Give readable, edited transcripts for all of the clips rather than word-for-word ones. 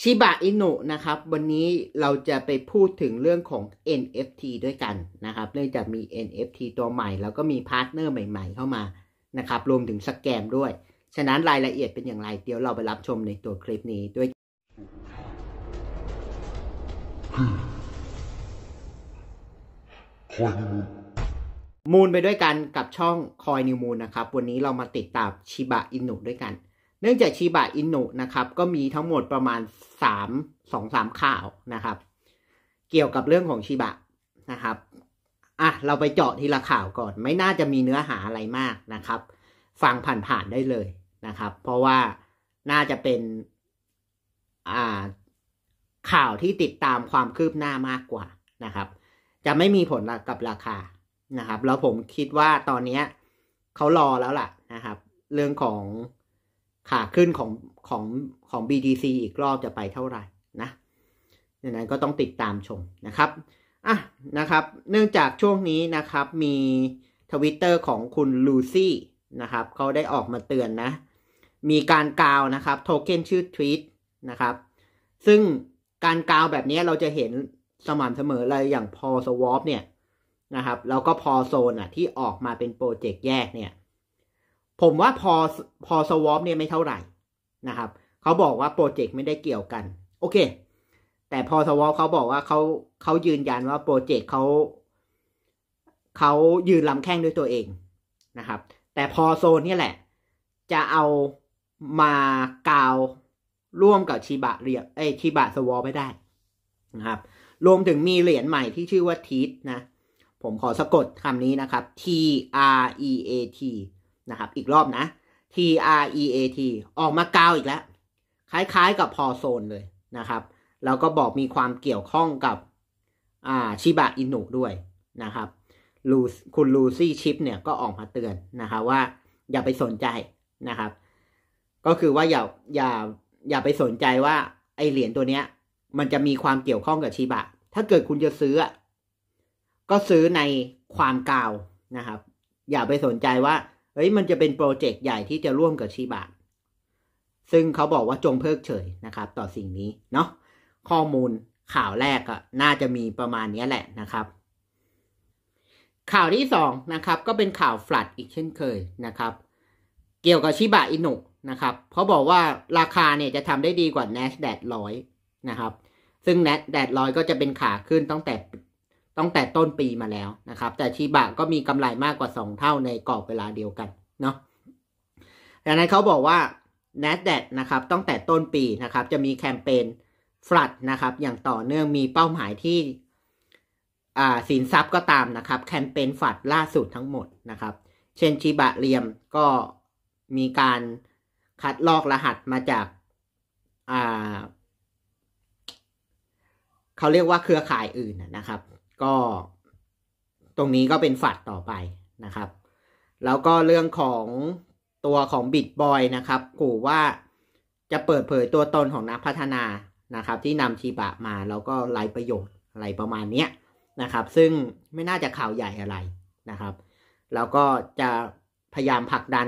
ชิบะอินุนะครับวันนี้เราจะไปพูดถึงเรื่องของ NFT ด้วยกันนะครับเนื่องจากมี NFT ตัวใหม่แล้วก็มีพาร์ทเนอร์ใหม่ๆเข้ามานะครับรวมถึงสแกมด้วยฉะนั้นรายละเอียดเป็นอย่างไรเดี๋ยวเราไปรับชมในตัวคลิปนี้ด้วยมูนไปด้วยกันกับช่องคอยนิวมูนนะครับวันนี้เรามาติดตามชิบะอินุด้วยกันเนื่องจากชิบะอินุนะครับก็มีทั้งหมดประมาณ2-3 ข่าวนะครับเกี่ยวกับเรื่องของชิบะนะครับอ่ะเราไปเจาะทีละข่าวก่อนไม่น่าจะมีเนื้อหาอะไรมากนะครับฟังผ่านๆได้เลยนะครับเพราะว่าน่าจะเป็นข่าวที่ติดตามความคืบหน้ามากกว่านะครับจะไม่มีผลกับราคานะครับแล้วผมคิดว่าตอนนี้เขารอแล้วล่ะนะครับเรื่องของขาขึ้นของ BTC อีกรอบจะไปเท่าไหร่นะดังนั้นก็ต้องติดตามชมนะครับนะครับเนื่องจากช่วงนี้นะครับมี Twitter ของคุณลูซี่นะครับเขาได้ออกมาเตือนนะมีการกาวนะครับโทเค็นชื่อ Tweet นะครับซึ่งการกาวแบบนี้เราจะเห็นสม่ำเสมอเลยอย่างพอสวอปเนี่ยนะครับแล้วก็พอโซนที่ออกมาเป็นโปรเจกต์แยกเนี่ยผมว่าพอสวอปเนี่ยไม่เท่าไหร่นะครับเขาบอกว่าโปรเจกต์ไม่ได้เกี่ยวกันโอเคแต่พอสวอปเขาบอกว่าเขายืนยันว่าโปรเจกต์เขายืนลำแข้งด้วยตัวเองนะครับแต่พอโซนนี่แหละจะเอามากาวร่วมกับชิบะเรียบชิบะสวอปไม่ได้นะครับรวมถึงมีเหรียญใหม่ที่ชื่อว่าทีทนะผมขอสะกดคำนี้นะครับ TREAT นะครับอีกรอบนะ TREAT ออกมากาวอีกแล้วคล้ายๆกับพอโซนเลยนะครับแล้วก็บอกมีความเกี่ยวข้องกับชิบะอินุด้วยนะครับคุณลูซี่ชิปเนี่ยก็ออกมาเตือนนะคะว่าอย่าไปสนใจนะครับก็คือว่าอย่าไปสนใจว่าไอเหรียญตัวเนี้ยมันจะมีความเกี่ยวข้องกับชิบะถ้าเกิดคุณจะซื้อก็ซื้อในความกาวนะครับอย่าไปสนใจว่าเฮ้ยมันจะเป็นโปรเจกต์ใหญ่ที่จะร่วมกับชิบะซึ่งเขาบอกว่าจงเพิกเฉยนะครับต่อสิ่งนี้เนาะข้อมูลข่าวแรกก็น่าจะมีประมาณนี้แหละนะครับข่าวที่2นะครับก็เป็นข่าวฟลัดอีกเช่นเคยนะครับเกี่ยวกับชิบะอินุนะครับเขาบอกว่าราคาเนี่ยจะทำได้ดีกว่า NASDAQ 100นะครับซึ่ง NASDAQ 100ก็จะเป็นขาขึ้นตั้งแต่ต้นปีมาแล้วนะครับแต่ชิบะก็มีกำไรมากกว่า2เท่าในกรอบเวลาเดียวกันเนาะดังนั้นเขาบอกว่า NASDAQ นะครับตั้งแต่ต้นปีนะครับจะมีแคมเปญฟลัดนะครับอย่างต่อเนื่องมีเป้าหมายที่สินทรัพย์ก็ตามนะครับแคมเปญฟลัดล่าสุดทั้งหมดนะครับเช่นชิบะเรียมก็มีการคัดลอกรหัสมาจากเขาเรียกว่าเครือข่ายอื่นนะครับก็ตรงนี้ก็เป็นฝัดต่อไปนะครับแล้วก็เรื่องของตัวของบิตบอยนะครับขู่ว่าจะเปิดเผยตัวตนของนักพัฒนานะครับที่นำชิบะมาแล้วก็ไร้ประโยชน์อะไรประมาณนี้นะครับซึ่งไม่น่าจะข่าวใหญ่อะไรนะครับแล้วก็จะพยายามผลักดัน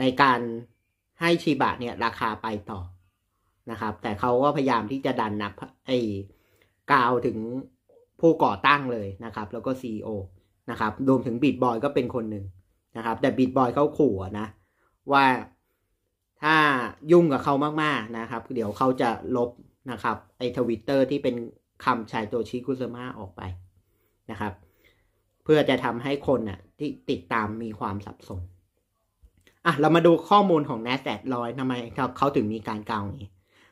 ในการให้ชิบะเนี่ยราคาไปต่อนะครับแต่เขาก็พยายามที่จะดันนักกาวถึงผู้ก่อตั้งเลยนะครับแล้วก็ CEO นะครับรวมถึงบิตบอยก็เป็นคนหนึ่งนะครับแต่บิตบอยเขาขู่นะว่าถ้ายุ่งกับเขามากๆนะครับเดี๋ยวเขาจะลบนะครับTwitter ที่เป็นคำชายโตชิคุซามะออกไปนะครับเพื่อจะทำให้คนที่ติดตามมีความสับสนเรามาดูข้อมูลของ NASDAQ 100ทำไมเขาถึงมีการกาวนี้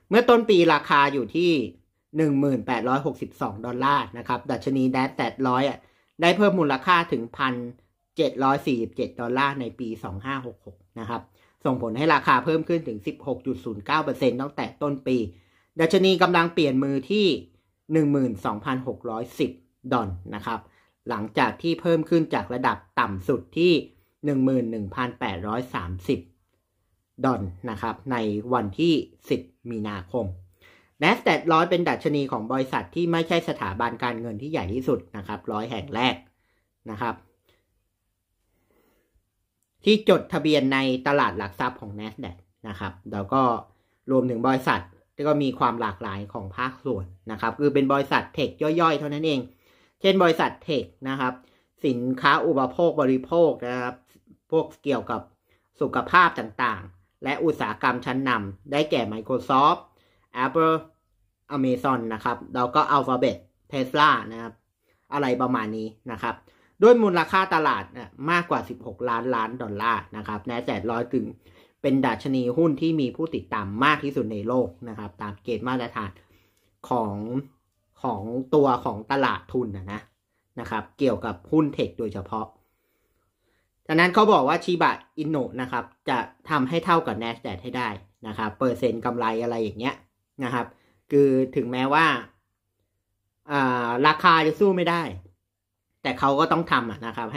เมื่อต้นปีราคาอยู่ที่$1862นะครับดัชนี NASDAQ 100ได้เพิ่มมูลค่าถึง$1,747ในปี2566นะครับส่งผลให้ราคาเพิ่มขึ้นถึง 16.09% ตั้งแต่ต้นปีดัชนีกำลังเปลี่ยนมือที่$12,610นะครับหลังจากที่เพิ่มขึ้นจากระดับต่ำสุดที่$11,830นะครับในวันที่10 มีนาคม NASDAQ 100เป็นดัชนีของบริษัทที่ไม่ใช่สถาบันการเงินที่ใหญ่ที่สุดนะครับ100แห่งแรกนะครับที่จดทะเบียนในตลาดหลักทรัพย์ของ NASDAQ นะครับแล้วก็รวมถึงบริษัท แล้วก็มีความหลากหลายของภาคส่วนนะครับคือเป็นบริษัทเทคย่อยๆเท่านั้นเองเช่นบริษัทเทคนะครับสินค้าอุปโภคบริโภคนะครับพวกเกี่ยวกับสุขภาพต่างๆและอุตสาหกรรมชั้นนำได้แก่ Microsoft Apple Amazon นะครับแล้วก็ Alphabet Tesla นะครับอะไรประมาณนี้นะครับด้วยมูลค่าตลาดมากกว่า16 ล้านล้านดอลลาร์นะครับNASDAQ 100ถึงเป็นดัชนีหุ้นที่มีผู้ติดตามมากที่สุดในโลกนะครับตามเกณฑ์มาตรฐานของตัวของตลาดทุนนะครับเกี่ยวกับหุ้นเทคโดยเฉพาะฉะนั้นเขาบอกว่า Shiba Inu นะครับจะทำให้เท่ากับ NASDAQ ให้ได้นะครับเปอร์เซ็นต์กำไรอะไรอย่างเงี้ยนะครับคือถึงแม้ว่าราคาจะสู้ไม่ได้แต่เขาก็ต้องทำนะครับ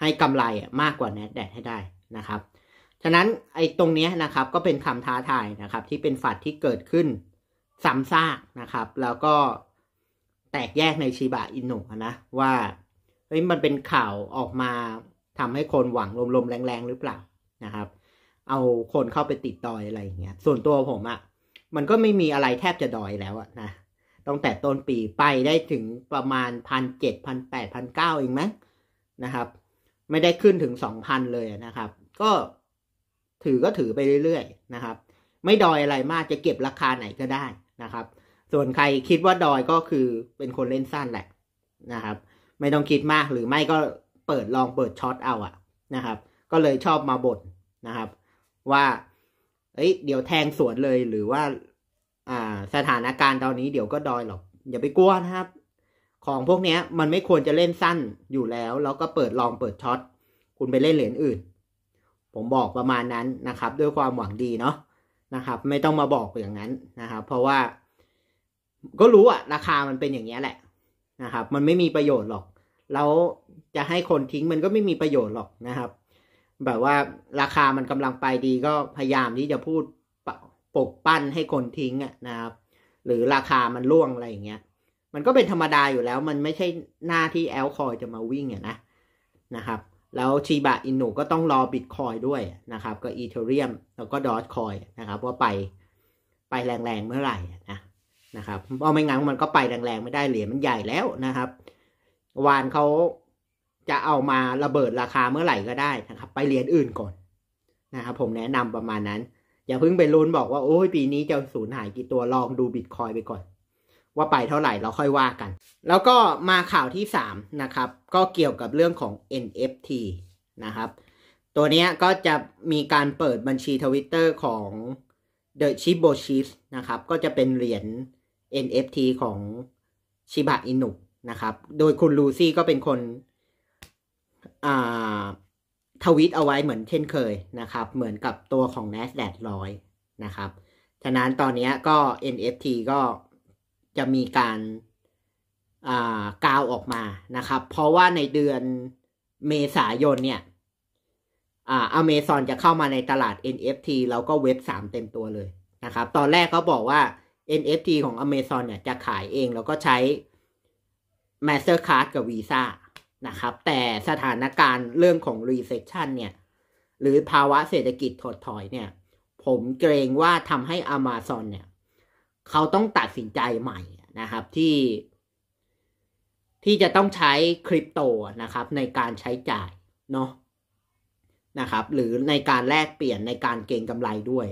ให้กำไรมากกว่า NASDAQ ให้ได้นะครับฉะนั้นไอ้ตรงนี้นะครับก็เป็นคำท้าทายนะครับที่เป็นฝัดที่เกิดขึ้นซ้ำซากนะครับแล้วก็แตกแยกในชิบะอินุนะว่าเฮ้ยมันเป็นข่าวออกมาทำให้คนหวังลมๆแรงๆหรือเปล่านะครับเอาคนเข้าไปติดดอยอะไรอย่างเงี้ยส่วนตัวผมอ่ะมันก็ไม่มีอะไรแทบจะดอยแล้วนะตั้งแต่ต้นปีไปได้ถึงประมาณ 1,700 1,800 1,900 เองมั้งนะครับไม่ได้ขึ้นถึง 2,000 เลยนะครับก็ถือไปเรื่อยๆนะครับไม่ดอยอะไรมากจะเก็บราคาไหนก็ได้นะครับส่วนใครคิดว่าดอยก็คือเป็นคนเล่นสั้นแหละนะครับไม่ต้องคิดมากหรือไม่ก็ลองเปิดช็อตเอานะครับก็เลยชอบมาบ่นนะครับว่าเดี๋ยวแทงสวนเลยหรือว่าสถานการณ์ตอนนี้เดี๋ยวก็ดอยหรอกอย่าไปกลัวนะครับของพวกนี้มันไม่ควรจะเล่นสั้นอยู่แล้วแล้วก็ลองเปิดช็อตคุณไปเล่นเหรียญอื่นผมบอกประมาณนั้นนะครับด้วยความหวังดีเนาะนะครับไม่ต้องมาบอกอย่างนั้นนะครับเพราะว่าก็รู้ราคามันเป็นอย่างนี้แหละนะครับมันไม่มีประโยชน์หรอกแล้วจะให้คนทิ้งมันก็ไม่มีประโยชน์หรอกนะครับแบบว่าราคามันกำลังไปดีก็พยายามที่จะพูดปกปั้นให้คนทิ้งนะครับหรือราคามันร่วงอะไรอย่างเงี้ยมันก็เป็นธรรมดาอยู่แล้วมันไม่ใช่หน้าที่แอลคอยจะมาวิ่งนะครับแล้วชีบะอินุก็ต้องรอบิตคอยด้วยนะครับก็อีเทเรียมแล้วก็ดอทคอยนะครับว่าไปแรงๆเมื่อไหร่นะครับเพราะไม่งั้นมันก็ไปแรงๆไม่ได้เหรียญมันใหญ่แล้วนะครับวานเขาจะเอามาระเบิดราคาเมื่อไหร่ก็ได้นะครับไปเหรียญอื่นก่อนนะครับผมแนะนำประมาณนั้นอย่าเพิ่งไปลุ้นบอกว่าโอ้ยปีนี้จะสูญหายกี่ตัวลองดูบิตคอยไปก่อนว่าไปเท่าไหร่เราค่อยว่ากันแล้วก็มาข่าวที่3นะครับก็เกี่ยวกับเรื่องของ NFT นะครับตัวนี้ก็จะมีการเปิดบัญชี Twitter ของ The Shiboshis นะครับก็จะเป็นเหรียญ NFT ของ Shiba Inu นะครับโดยคุณลูซี่ก็เป็นคนทวิตเอาไว้เหมือนเช่นเคยนะครับเหมือนกับตัวของ NASDAQ 100นะครับฉะนั้นตอนนี้ก็ NFT ก็จะมีการกาวออกมานะครับเพราะว่าในเดือนเมษายนเนี่ยAmazon จะเข้ามาในตลาด NFT แล้วก็เว็บ3เต็มตัวเลยนะครับตอนแรกเขาบอกว่า NFT ของ Amazon เนี่ยจะขายเองแล้วก็ใช้ Mastercard กับ Visa นะครับแต่สถานการณ์เรื่องของ Recession เนี่ยหรือภาวะเศรษฐกิจถดถอยเนี่ยผมเกรงว่าทำให้ Amazon เนี่ยเขาต้องตัดสินใจใหม่นะครับที่จะต้องใช้คริปโตนะครับในการใช้จ่ายเนาะนะครับหรือในการแลกเปลี่ยนในการเก็งกำไรด้วย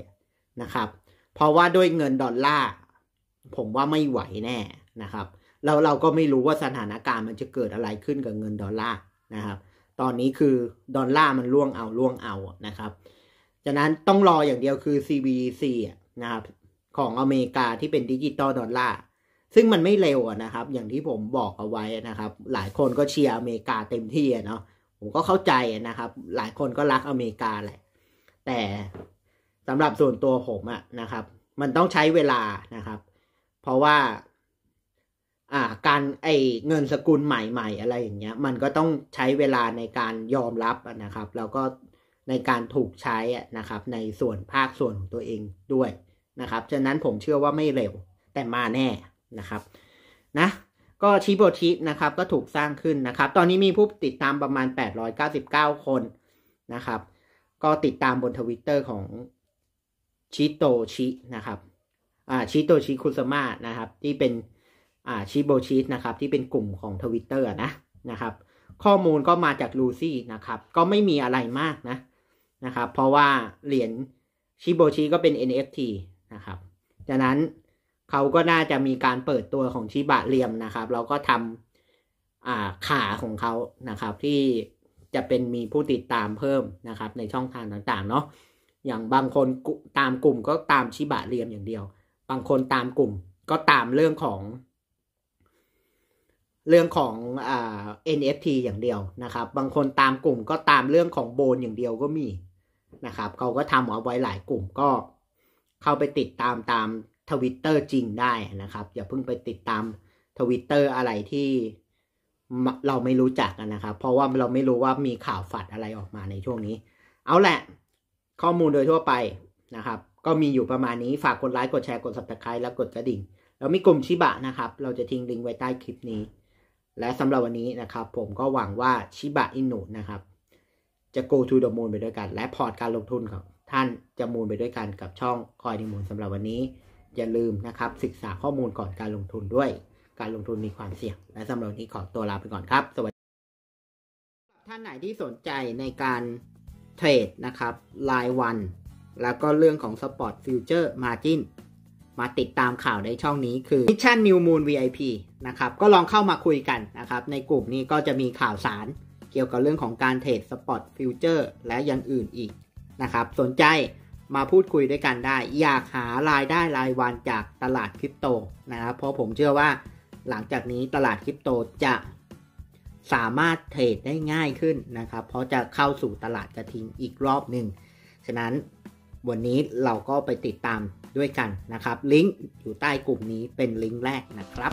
นะครับเพราะว่าด้วยเงินดอลลาร์ผมว่าไม่ไหวแน่นะครับแล้วเราก็ไม่รู้ว่าสถานการณ์มันจะเกิดอะไรขึ้นกับเงินดอลลาร์นะครับตอนนี้คือดอลลาร์มันร่วงเอานะครับฉะนั้นต้องรออย่างเดียวคือ CBDC นะครับของอเมริกาที่เป็นดิจิตอลดอลลาร์ซึ่งมันไม่เร็วนะครับอย่างที่ผมบอกเอาไว้นะครับหลายคนก็เชียร์อเมริกาเต็มที่เนาะผมก็เข้าใจนะครับหลายคนก็รักอเมริกาแหละแต่สำหรับส่วนตัวผมนะครับมันต้องใช้เวลานะครับเพราะว่าการเงินสกุลใหม่ๆอะไรอย่างเงี้ยมันก็ต้องใช้เวลาในการยอมรับนะครับแล้วก็ในการถูกใช้นะครับในส่วนภาคส่วนของตัวเองด้วยนะครับฉะนั้นผมเชื่อว่าไม่เร็วแต่มาแน่นะครับนะก็ชิโบชินะครับก็ถูกสร้างขึ้นนะครับตอนนี้มีผู้ติดตามประมาณ899คนนะครับก็ติดตามบน Twitter ของชิโตชินะครับ ชิโตชิคุซามะนะครับที่เป็นชิโบชิสนะครับที่เป็นกลุ่มของ Twitter นะครับข้อมูลก็มาจากลูซี่นะครับก็ไม่มีอะไรมากนะครับเพราะว่าเหรียญชิโบชิก็เป็น NFT นะครับจากนั้นเขาก็น่าจะมีการเปิดตัวของชิบะเรียมนะครับเราก็ทำขาของเขานะครับที่จะเป็นมีผู้ติดตามเพิ่มนะครับในช่องทางต่างๆเนาะอย่างบางคนตามกลุ่มก็ตามชิบะเรียมอย่างเดียวบางคนตามกลุ่มก็ตามเรื่องของNFT อย่างเดียวนะครับบางคนตามกลุ่มก็ตามเรื่องของโบนอย่างเดียวก็มีนะครับเขาก็ทำเอาไว้หลายกลุ่มก็เข้าไปติดตามTwitter จริงได้นะครับอย่าเพิ่งไปติดตาม Twitter อะไรที่เราไม่รู้จักนะครับเพราะว่าเราไม่รู้ว่ามีข่าวฝัดอะไรออกมาในช่วงนี้เอาแหละข้อมูลโดยทั่วไปนะครับก็มีอยู่ประมาณนี้ฝากกดไลค์กดแชร์กด Subscribe และกดกระดิ่งแล้วมีกลุ่มชิบะนะครับเราจะทิ้งลิงก์ไว้ใต้คลิปนี้และสำหรับวันนี้นะครับผมก็หวังว่าชิบะอินุนะครับจะ go to the moon ไปด้วยกันและพอร์ตการลงทุนของท่านจะมูนไปด้วยกันกับช่องคอยในมูนสำหรับวันนี้อย่าลืมนะครับศึกษาข้อมูลก่อนการลงทุนด้วยการลงทุนมีความเสี่ยงและสำหรับวันนี้ขอตัวลาไปก่อนครับสวัสดีท่านไหนที่สนใจในการเทรดนะครับรายวันแล้วก็เรื่องของ Spot Future Margin มาติดตามข่าวในช่องนี้คือ Mission News Moon VIP นะครับก็ลองเข้ามาคุยกันนะครับในกลุ่มนี้ก็จะมีข่าวสารเกี่ยวกับเรื่องของการเทรด Spot Future และอย่างอื่นอีกนะครับสนใจมาพูดคุยด้วยกันได้อยากหารายได้รายวันจากตลาดคริปโตนะครับเพราะผมเชื่อว่าหลังจากนี้ตลาดคริปโตจะสามารถเทรดได้ง่ายขึ้นนะครับเพราะจะเข้าสู่ตลาดกระทิงอีกรอบหนึ่งฉะนั้นวันนี้เราก็ไปติดตามด้วยกันนะครับลิงก์อยู่ใต้กลุ่มนี้เป็นลิงก์แรกนะครับ